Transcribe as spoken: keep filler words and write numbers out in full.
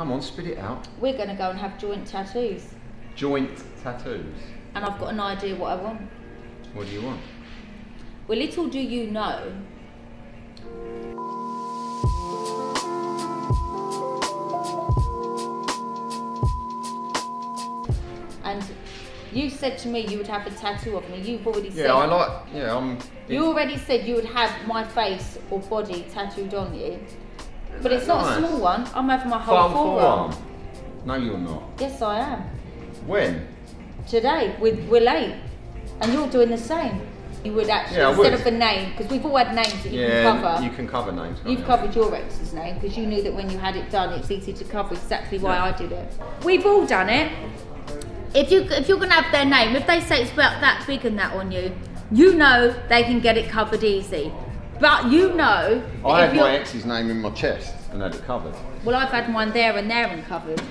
Come on, spit it out. We're going to go and have joint tattoos. Joint tattoos? And I've got an idea what I want. What do you want? Well, little do you know. And you said to me you would have a tattoo of me. You've already said... Yeah, I like... Yeah, I'm... You already said you would have my face or body tattooed on you. But it's not nice. A small one. I'm having my whole Farm forearm. forearm. No, you're not. Yes, I am. When? Today. We're, we're late. And you're doing the same. You would actually, yeah, instead would. of a name, because we've all had names that you yeah, can cover. You can cover names. You've you? covered your ex's name, because you knew that when you had it done, it's easy to cover. Exactly why yeah. I did it. We've all done it. If, you, if you're going to have their name, if they say it's about that big and that on you, you know they can get it covered easy. But you know... I had my ex's name in my chest and had it covered. Well, I've had mine there and there and covered.